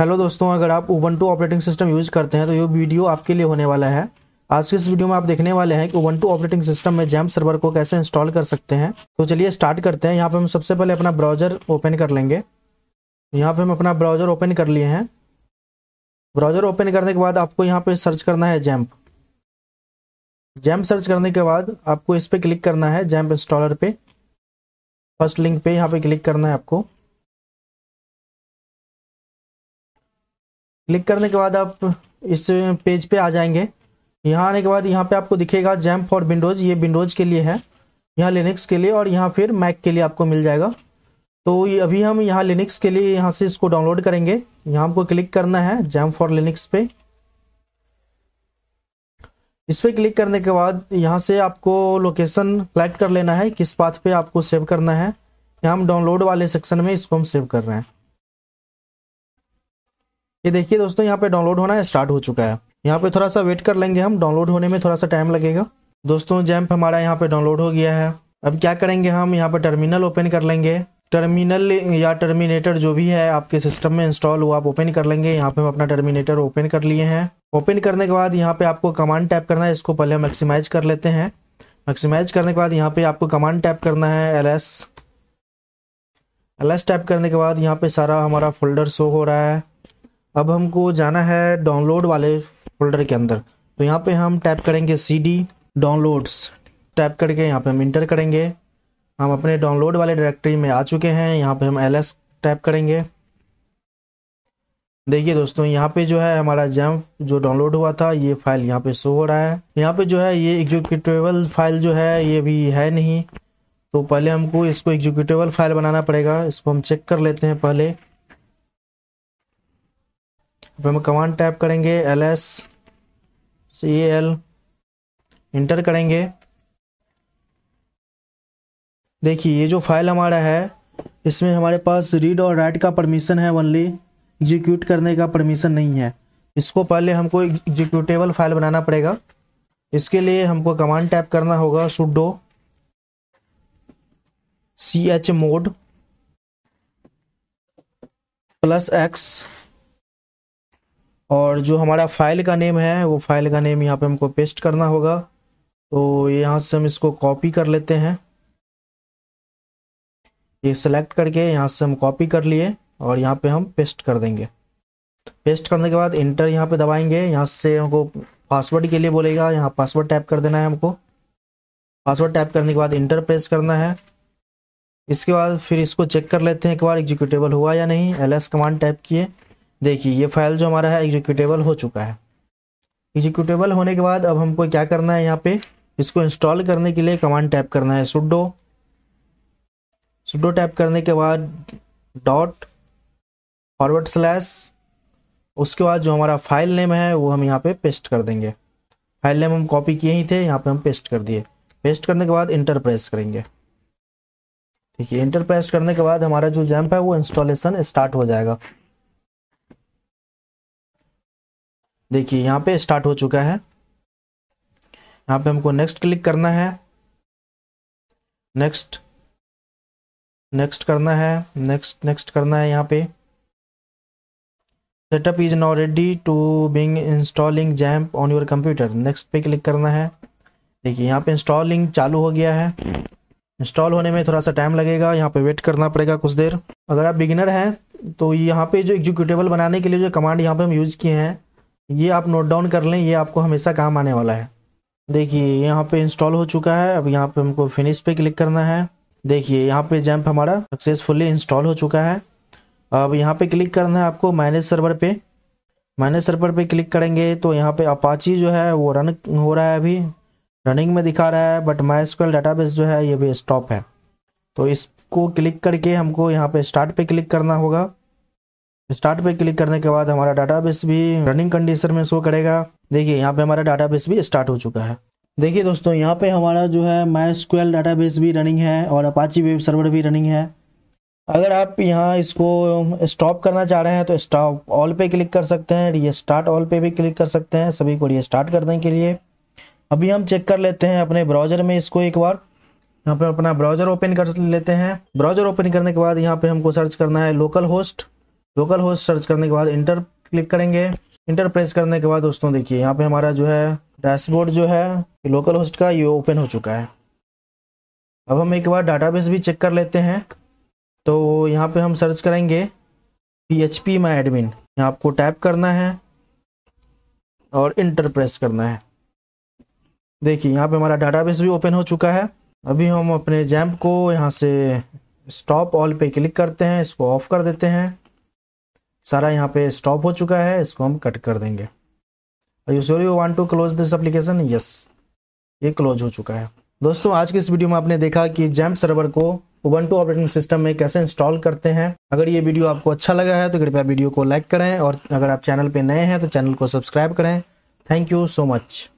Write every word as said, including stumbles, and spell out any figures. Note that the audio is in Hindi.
हेलो दोस्तों, अगर आप उबंटू ऑपरेटिंग सिस्टम यूज़ करते हैं तो ये वीडियो आपके लिए होने वाला है। आज के इस वीडियो में आप देखने वाले हैं कि उबंटू ऑपरेटिंग सिस्टम में जैम्प सर्वर को कैसे इंस्टॉल कर सकते हैं। तो चलिए स्टार्ट करते हैं। यहाँ पे हम सबसे पहले अपना ब्राउज़र ओपन कर लेंगे। यहाँ पे हम अपना ब्राउज़र ओपन कर लिए हैं। ब्राउज़र ओपन करने के बाद आपको यहाँ पर सर्च करना है जैम्प। जैम्प सर्च करने के बाद आपको इस पर क्लिक करना है, जैम्प इंस्टॉलर पे फर्स्ट लिंक पे यहाँ पे क्लिक करना है। आपको क्लिक करने के बाद आप इस पेज पे आ जाएंगे। यहाँ आने के बाद यहाँ पे आपको दिखेगा जैम्प फॉर विंडोज़, ये विंडोज़ के लिए है, यहाँ लिनक्स के लिए और यहाँ फिर मैक के लिए आपको मिल जाएगा। तो ये अभी हम यहाँ लिनक्स के लिए यहाँ से इसको डाउनलोड करेंगे। यहाँ आपको क्लिक करना है जैम्प फॉर लिनक्स पे। इस पर क्लिक करने के बाद यहाँ से आपको लोकेशन सेलेक्ट कर लेना है, किस पाथ पे आपको सेव करना है। यहाँ हम डाउनलोड वाले सेक्शन में इसको हम सेव कर रहे हैं। ये देखिए दोस्तों, यहाँ पे डाउनलोड होना स्टार्ट हो चुका है। यहाँ पे थोड़ा सा वेट कर लेंगे हम, डाउनलोड होने में थोड़ा सा टाइम लगेगा। दोस्तों जैम्प हमारा यहाँ पे डाउनलोड हो गया है। अब क्या करेंगे हम, यहाँ पे टर्मिनल ओपन कर लेंगे। टर्मिनल या टर्मिनेटर जो भी है आपके सिस्टम में इंस्टॉल हुआ आप ओपन कर लेंगे। यहाँ पे हम अपना टर्मिनेटर ओपन कर लिए हैं। ओपन करने के बाद यहाँ पे आपको कमांड टाइप करना है। इसको पहले मैक्सिमाइज कर लेते हैं। मैक्सिमाइज करने के बाद यहाँ पे आपको कमांड टाइप करना है L S. L S type करने के बाद यहाँ पे सारा हमारा फोल्डर शो हो रहा है। अब हमको जाना है डाउनलोड वाले फोल्डर के अंदर, तो यहाँ पे हम टाइप करेंगे सी डी डाउनलोड्स टाइप करके यहाँ पे हम इंटर करेंगे। हम अपने डाउनलोड वाले डायरेक्टरी में आ चुके हैं। यहाँ पे हम एल एस टाइप करेंगे। देखिए दोस्तों, यहाँ पे जो है हमारा जैम्प जो डाउनलोड हुआ था ये फाइल यहाँ पे शो हो रहा है। यहाँ पे जो है ये एग्जीक्यूटेबल फाइल जो है ये भी है नहीं, तो पहले हमको इसको एग्जीक्यूटेबल फाइल बनाना पड़ेगा। इसको हम चेक कर लेते हैं। पहले हम कमांड टाइप करेंगे L S C L, enter करेंगे। देखिए ये जो फाइल हमारा है इसमें हमारे पास रीड और राइट का परमिशन है, ओनली एग्जीक्यूट करने का परमिशन नहीं है। इसको पहले हमको एग्जीक्यूटेबल फाइल बनाना पड़ेगा। इसके लिए हमको कमांड टाइप करना होगा sudo chmod प्लस एक्स, और जो हमारा फाइल का नेम है वो फाइल का नेम यहाँ पे हमको पेस्ट करना होगा। तो यहाँ से हम इसको कॉपी कर लेते हैं। ये सेलेक्ट करके यहाँ से हम कॉपी कर लिए और यहाँ पे हम पेस्ट कर देंगे। पेस्ट करने के बाद इंटर यहाँ पे दबाएंगे। यहाँ से हमको पासवर्ड के लिए बोलेगा, यहाँ पासवर्ड टाइप कर देना है हमको। पासवर्ड टाइप करने के बाद इंटर प्रेस करना है। इसके बाद फिर इसको चेक कर लेते हैं एक बार एग्जीक्यूटेबल हुआ या नहीं। एल एस कमांड टाइप किए। देखिए ये फाइल जो हमारा है एग्जीक्यूटेबल हो चुका है। एग्जीक्यूटेबल होने के बाद अब हमको क्या करना है, यहाँ पे इसको इंस्टॉल करने के लिए कमांड टाइप करना है sudo। sudo टाइप करने के बाद डॉट फॉरवर्ड स्लैश, उसके बाद जो हमारा फाइल नेम है वो हम यहाँ पे पेस्ट कर देंगे। फाइल नेम हम कॉपी किए ही थे, यहाँ पे हम पेस्ट कर दिए। पेस्ट करने के बाद इंटर प्रेस करेंगे। ठीक है, इंटर प्रेस करने के बाद हमारा जो जैम्प है वो इंस्टॉलेशन स्टार्ट हो जाएगा। देखिए यहाँ पे स्टार्ट हो चुका है। यहाँ पे हमको नेक्स्ट क्लिक करना है, नेक्स्ट नेक्स्ट करना है, नेक्स्ट नेक्स्ट करना है। यहाँ पे setup is now ready to बिंग installing XAMPP on your computer, next पे क्लिक करना है। देखिए यहाँ पे इंस्टॉलिंग चालू हो गया है। इंस्टॉल होने में थोड़ा सा टाइम लगेगा, यहाँ पे वेट करना पड़ेगा कुछ देर। अगर आप बिगिनर हैं तो यहाँ पे जो एग्जीक्यूटेबल बनाने के लिए जो कमांड यहाँ पे हम यूज़ किए हैं ये आप नोट डाउन कर लें, ये आपको हमेशा काम आने वाला है। देखिए यहाँ पर इंस्टॉल हो चुका है। अब यहाँ पर हमको फिनिश पे क्लिक करना है। देखिए यहाँ पर जैम्प हमारा सक्सेसफुली इंस्टॉल हो चुका है। अब यहाँ पे क्लिक करना है आपको मैनेज सर्वर पे। मैनेज सर्वर पे क्लिक करेंगे तो यहाँ पे अपाची जो है वो रन हो रहा है, अभी रनिंग में दिखा रहा है, बट माइस्क्यूएल डाटाबेस जो है ये भी स्टॉप है। तो इसको क्लिक करके हमको यहाँ पे स्टार्ट पे क्लिक करना होगा। स्टार्ट पे क्लिक करने के बाद हमारा डाटाबेस भी रनिंग कंडीशन में शो करेगा। देखिए यहाँ पे हमारा डाटाबेस भी स्टार्ट हो चुका है। देखिए दोस्तों, यहाँ पे हमारा जो है माइस्क्यूएल डाटाबेस भी रनिंग है और अपाची वेब सर्वर भी रनिंग है। अगर आप यहाँ इसको स्टॉप करना चाह रहे हैं तो स्टॉप ऑल पे क्लिक कर सकते हैं, री स्टार्ट ऑल पे भी क्लिक कर सकते हैं, सभी को री स्टार्ट करने के लिए। अभी हम चेक कर लेते हैं अपने ब्राउज़र में इसको एक बार। यहाँ पे अपना ब्राउज़र ओपन कर लेते हैं। ब्राउज़र ओपन करने के बाद यहाँ पे हमको सर्च करना है local host. Local host search करने के बाद इंटर क्लिक करेंगे। इंटर प्रेस करने के बाद दोस्तों देखिए यहाँ पे हमारा जो है डैशबोर्ड जो है लोकल होस्ट का ये ओपन हो चुका है। अब हम एक बार डाटाबेस भी चेक कर लेते हैं। तो यहाँ पे हम सर्च करेंगे phpMyAdmin, यहाँ आपको टाइप करना है और इंटर प्रेस करना है। देखिए यहाँ पे हमारा डाटाबेस भी ओपन हो चुका है। अभी हम अपने XAMPP को यहाँ से स्टॉप ऑल पे क्लिक करते हैं, इसको ऑफ कर देते हैं। सारा यहाँ पे स्टॉप हो चुका है, इसको हम कट कर देंगे। Are you sure you want to close this application? Yes, ये क्लोज हो चुका है। दोस्तों आज की इस वीडियो में आपने देखा कि XAMPP सर्वर को उबंटू ऑपरेटिंग सिस्टम में कैसे इंस्टॉल करते हैं। अगर ये वीडियो आपको अच्छा लगा है तो कृपया वीडियो को लाइक करें और अगर आप चैनल पे नए हैं तो चैनल को सब्सक्राइब करें। Thank you so much.